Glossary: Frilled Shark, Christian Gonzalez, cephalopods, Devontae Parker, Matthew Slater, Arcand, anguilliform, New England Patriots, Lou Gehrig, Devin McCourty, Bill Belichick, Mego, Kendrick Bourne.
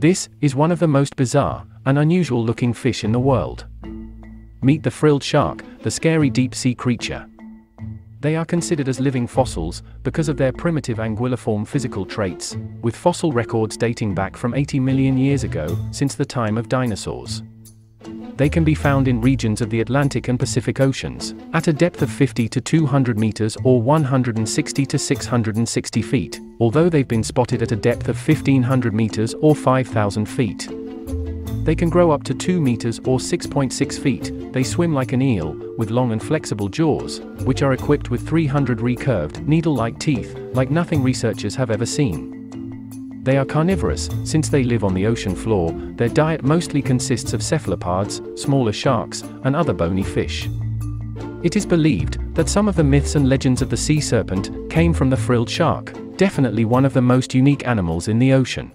This is one of the most bizarre and unusual looking fish in the world. Meet the frilled shark, the scary deep-sea creature. They are considered as living fossils because of their primitive anguilliform physical traits, with fossil records dating back from 80 million years ago, since the time of dinosaurs. They can be found in regions of the Atlantic and Pacific Oceans, at a depth of 50 to 200 meters or 160 to 660 feet, although they've been spotted at a depth of 1,500 meters or 5,000 feet. They can grow up to 2 meters or 6.6 feet, they swim like an eel, with long and flexible jaws, which are equipped with 300 recurved, needle-like teeth, like nothing researchers have ever seen. They are carnivorous, since they live on the ocean floor, their diet mostly consists of cephalopods, smaller sharks, and other bony fish. It is believed that some of the myths and legends of the sea serpent came from the frilled shark, definitely one of the most unique animals in the ocean.